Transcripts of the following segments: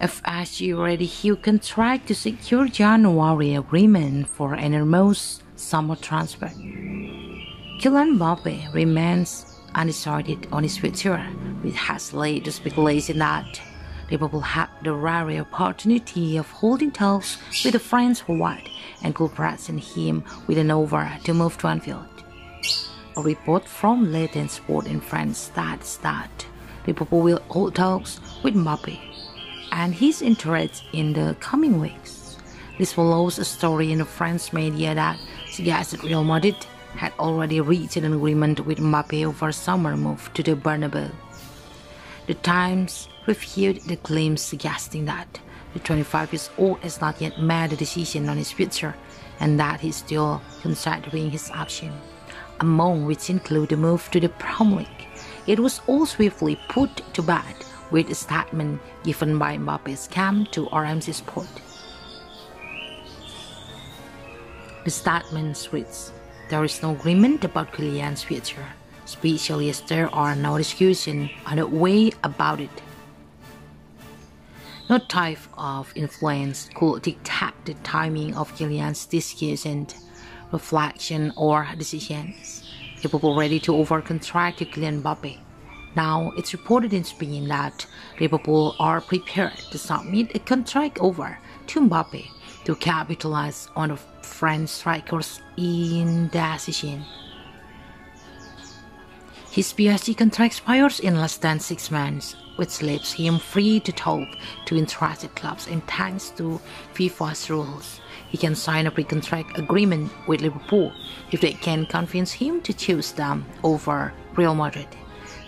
FSG already held contract to secure January agreement for an almost summer transfer. Kylian Mbappe remains undecided on his future, which has led to speculation that Liverpool had the rare opportunity of holding talks with the French forward and could present him with an offer to move to Anfield. A report from RMC Sport in France states that Liverpool will hold talks with Mbappe and his interest in the coming weeks. This follows a story in the French media that suggested Real Madrid had already reached an agreement with Mbappe over summer move to the Bernabeu. The Times refuted the claims, suggesting that the 25-year-old has not yet made a decision on his future and that he's still considering his options, among which include the move to the Premier League. It was all swiftly put to bed with a statement given by Mbappe's camp to RMC Sport. The statement reads, "There is no agreement about Kylian's future, especially as there are no discussions on the way about it. No type of influence could dictate the timing of Kylian's discussion, reflection, or decisions. Liverpool ready to offer contract to Kylian Mbappe. Now it's reported in Spain that Liverpool are prepared to submit a contract offer to Mbappe to capitalize on the French striker's indecision. His PSG contract expires in less than 6 months, which leaves him free to talk to interested clubs, and thanks to FIFA's rules, he can sign a pre-contract agreement with Liverpool if they can convince him to choose them over Real Madrid.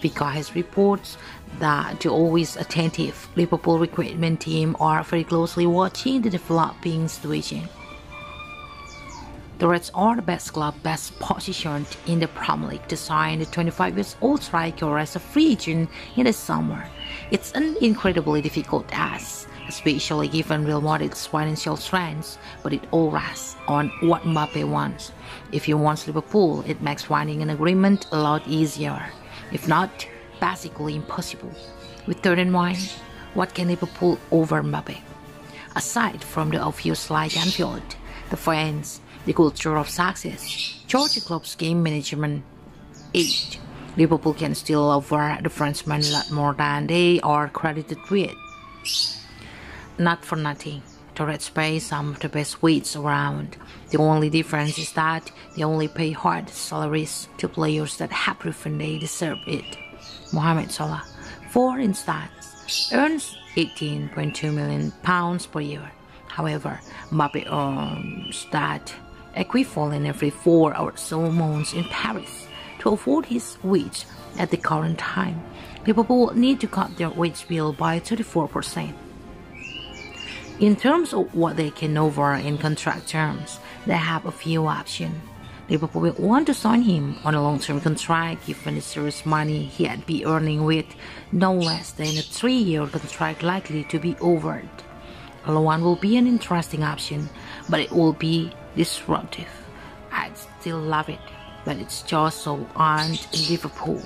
Because reports that the always attentive Liverpool recruitment team are very closely watching the developing situation. The Reds are the best club best positioned in the Premier League to sign the 25-year-old striker as a free agent in the summer. It's an incredibly difficult task, especially given Real Madrid's financial strength, but it all rests on what Mbappe wants. If he wants Liverpool, it makes finding an agreement a lot easier. If not, basically impossible. With that in mind, what can Liverpool offer Mbappe? Aside from the obvious like Anfield, the fans, the culture of success, George Klopp's game management, age, Liverpool can still offer the Frenchman a lot more than they are credited with. Not for nothing, the Reds pay some of the best weights around. The only difference is that they only pay hard salaries to players that have proven they deserve it. Mohamed Salah, for instance, earns £18.2 million per year. However, Mbappe earns that equivalent every 4 or so months in Paris to afford his wage at the current time. Liverpool need to cut their wage bill by 34%. In terms of what they can offer in contract terms, they have a few options. Liverpool will want to sign him on a long-term contract given the serious money he had been earning, with no less than a 3-year contract likely to be offered. Loan will be an interesting option, but it will be disruptive. I'd still love it, but it's just so aren't Liverpool.